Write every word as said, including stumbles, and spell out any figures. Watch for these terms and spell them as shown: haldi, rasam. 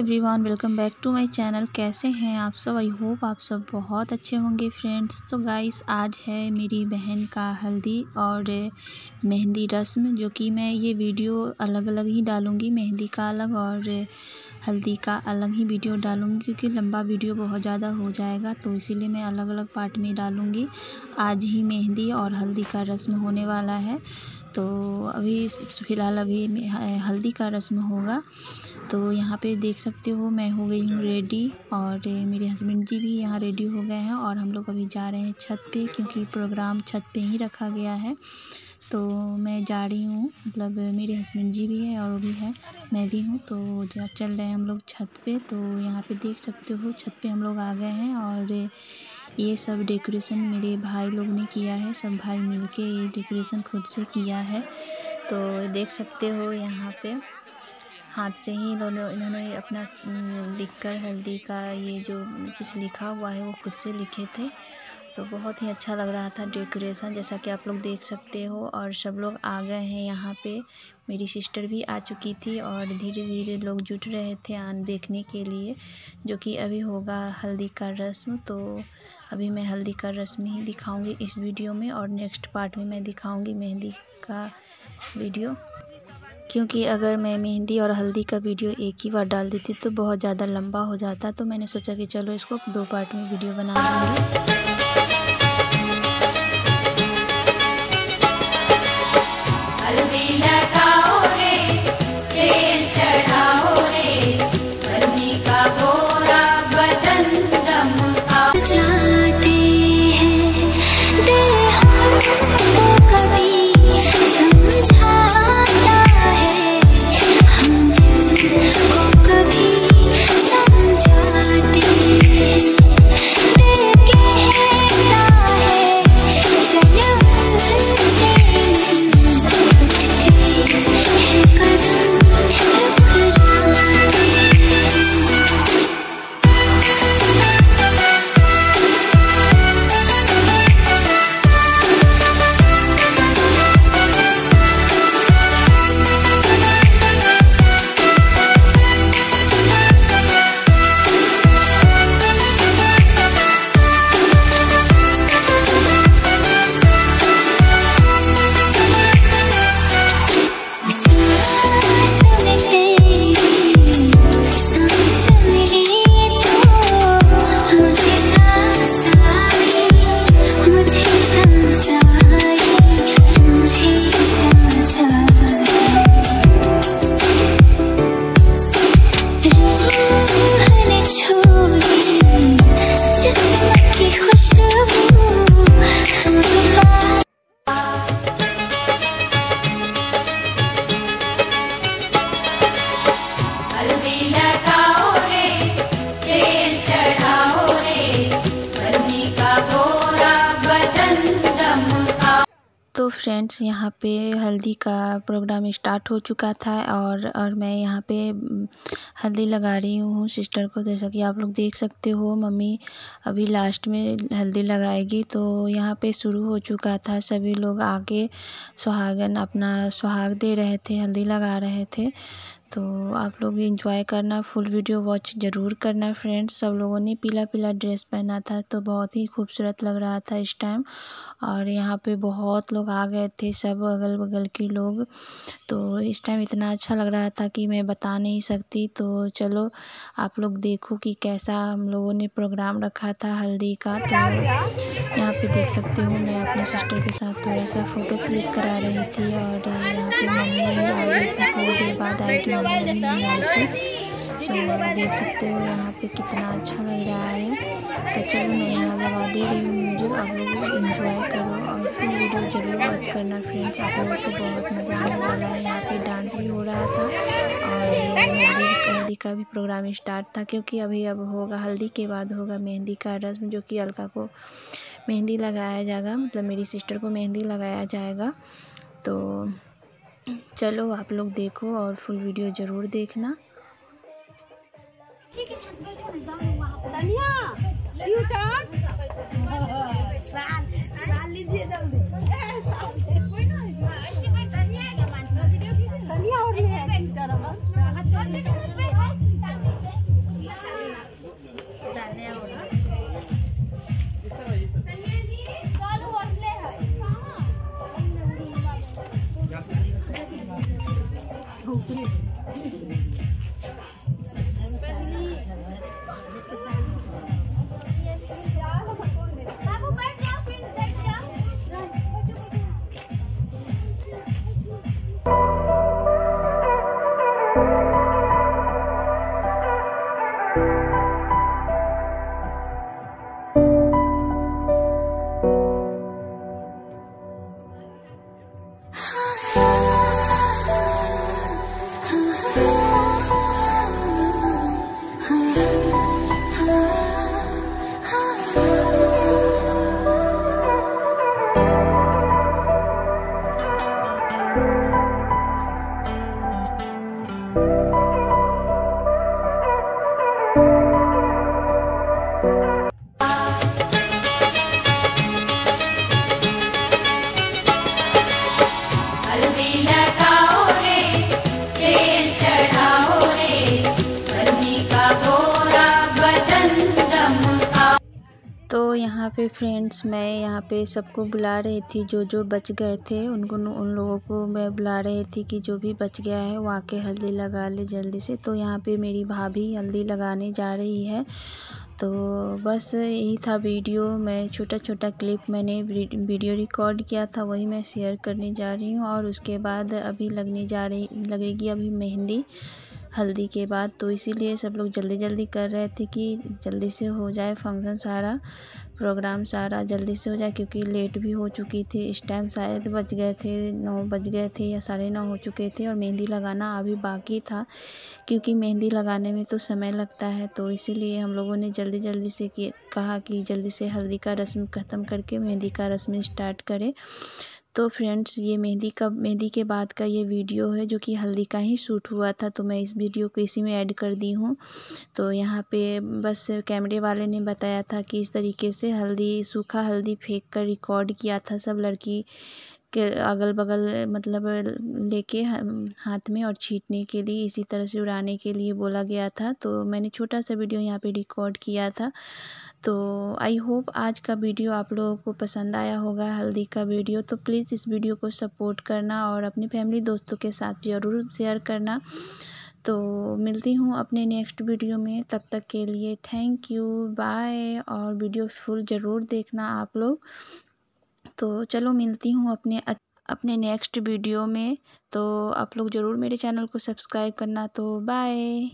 Everyone, welcome back to my channel. कैसे हैं आप सब? आई होप आप सब बहुत अच्छे होंगे फ्रेंड्स। तो गाइस, आज है मेरी बहन का हल्दी और मेहंदी रस्म, जो कि मैं ये वीडियो अलग अलग ही डालूँगी। मेहंदी का अलग और हल्दी का अलग ही वीडियो डालूँगी, क्योंकि लंबा वीडियो बहुत ज़्यादा हो जाएगा, तो इसीलिए मैं अलग अलग पार्ट में डालूँगी। आज ही मेहंदी और हल्दी का रस्म होने वाला है, तो अभी फ़िलहाल अभी हल्दी का रस्म होगा। तो यहाँ पे देख सकते हो मैं हो गई हूँ रेडी, और मेरे हस्बैंड जी भी यहाँ रेडी हो गए हैं, और हम लोग अभी जा रहे हैं छत पे, क्योंकि प्रोग्राम छत पे ही रखा गया है। तो मैं जा रही हूँ, मतलब मेरे हस्बैंड जी भी है और भी है, मैं भी हूँ। तो चल रहे हैं हम लोग छत पे। तो यहाँ पे देख सकते हो छत पे हम लोग आ गए हैं, और ये सब डेकोरेशन मेरे भाई लोग ने किया है। सब भाई मिलके ये डेकोरेशन खुद से किया है। तो देख सकते हो यहाँ पे हाथ से ही इन्होंने इन्होंने अपना लिखकर हल्दी का ये जो कुछ लिखा हुआ है वो खुद से लिखे थे। तो बहुत ही अच्छा लग रहा था डेकोरेशन, जैसा कि आप लोग देख सकते हो। और सब लोग आ गए हैं यहाँ पे, मेरी सिस्टर भी आ चुकी थी, और धीरे धीरे लोग जुट रहे थे आन देखने के लिए, जो कि अभी होगा हल्दी का रस्म। तो अभी मैं हल्दी का रस्म ही दिखाऊंगी इस वीडियो में, और नेक्स्ट पार्ट में मैं दिखाऊंगी मेहंदी का वीडियो, क्योंकि अगर मैं मेहंदी और हल्दी का वीडियो एक ही बार डाल देती तो बहुत ज़्यादा लंबा हो जाता। तो मैंने सोचा कि चलो इसको दो पार्ट में वीडियो बना लूँगी। तो फ्रेंड्स, यहाँ पे हल्दी का प्रोग्राम स्टार्ट हो चुका था, और और मैं यहाँ पे हल्दी लगा रही हूँ सिस्टर को। जैसा कि आप लोग देख सकते हो मम्मी अभी लास्ट में हल्दी लगाएगी। तो यहाँ पे शुरू हो चुका था, सभी लोग आके सुहागन अपना सुहाग दे रहे थे, हल्दी लगा रहे थे। तो आप लोग एंजॉय करना, फुल वीडियो वॉच ज़रूर करना फ्रेंड्स। सब लोगों ने पीला पीला ड्रेस पहना था, तो बहुत ही खूबसूरत लग रहा था इस टाइम। और यहाँ पे बहुत लोग आ गए थे, सब अगल बगल के लोग। तो इस टाइम इतना अच्छा लग रहा था कि मैं बता नहीं सकती। तो चलो आप लोग देखो कि कैसा हम लोगों ने प्रोग्राम रखा था हल्दी का। तो यहाँ पर देख सकते हो मैं अपने सिस्टर के साथ थोड़ा सा फ़ोटो क्लिक करा रही थी, और यहाँ पर मम्मी आ रही थी, थोड़ी देर बाद आई थी। सो देख सकते हो यहाँ पे कितना अच्छा लग रहा है। तो चलो मैं यहाँ लगा दे रही हूँ मुझे। आप लोग इन्जॉय करो और फुल वीडियो जरूर वॉच करना फ्रेंड्स। आप लोगों को बहुत मज़ा आने वाला है। यहाँ पे डांस भी हो रहा था, और हल्दी का भी प्रोग्राम स्टार्ट था, क्योंकि अभी अब होगा हल्दी के बाद होगा मेहंदी का रस्म, जो कि अलका को मेहंदी लगाया जाएगा, मतलब मेरी सिस्टर को मेहंदी लगाया जाएगा। तो चलो आप लोग देखो और फुल वीडियो जरूर देखना। तो यहाँ पे फ्रेंड्स मैं यहाँ पे सबको बुला रही थी, जो जो बच गए थे उनको उन लोगों को मैं बुला रही थी कि जो भी बच गया है वो आके हल्दी लगा ले जल्दी से। तो यहाँ पे मेरी भाभी हल्दी लगाने जा रही है। तो बस यही था वीडियो, मैं छोटा छोटा क्लिप मैंने वीडियो रिकॉर्ड किया था वही मैं शेयर करने जा रही हूँ। और उसके बाद अभी लगने जा रही लगेगी अभी मेहंदी हल्दी के बाद, तो इसीलिए सब लोग जल्दी जल्दी कर रहे थे कि जल्दी से हो जाए फंक्शन सारा, प्रोग्राम सारा जल्दी से हो जाए, क्योंकि लेट भी हो चुकी थी। इस टाइम शायद बज गए थे नौ बज गए थे या साढ़े नौ हो चुके थे, और मेहंदी लगाना अभी बाकी था क्योंकि मेहंदी लगाने में तो समय लगता है। तो इसीलिए हम लोगों ने जल्दी जल्दी से कहा कि जल्दी से हल्दी का रस्म ख़त्म करके मेहंदी का रस्म स्टार्ट करें। तो फ्रेंड्स ये मेहंदी का मेहंदी के बाद का ये वीडियो है जो कि हल्दी का ही शूट हुआ था, तो मैं इस वीडियो को इसी में ऐड कर दी हूँ। तो यहाँ पे बस कैमरे वाले ने बताया था कि इस तरीके से हल्दी सूखा हल्दी फेंक कर रिकॉर्ड किया था सब लड़की के अगल बगल, मतलब लेके हाथ में और छींटने के लिए, इसी तरह से उड़ाने के लिए बोला गया था। तो मैंने छोटा सा वीडियो यहाँ पे रिकॉर्ड किया था। तो आई होप आज का वीडियो आप लोगों को पसंद आया होगा हल्दी का वीडियो। तो प्लीज़ इस वीडियो को सपोर्ट करना और अपने फैमिली दोस्तों के साथ ज़रूर शेयर करना। तो मिलती हूँ अपने नेक्स्ट वीडियो में, तब तक के लिए थैंक यू बाय, और वीडियो फुल ज़रूर देखना आप लोग। तो चलो मिलती हूँ अपने अपने नेक्स्ट वीडियो में। तो आप लोग ज़रूर मेरे चैनल को सब्सक्राइब करना। तो बाय।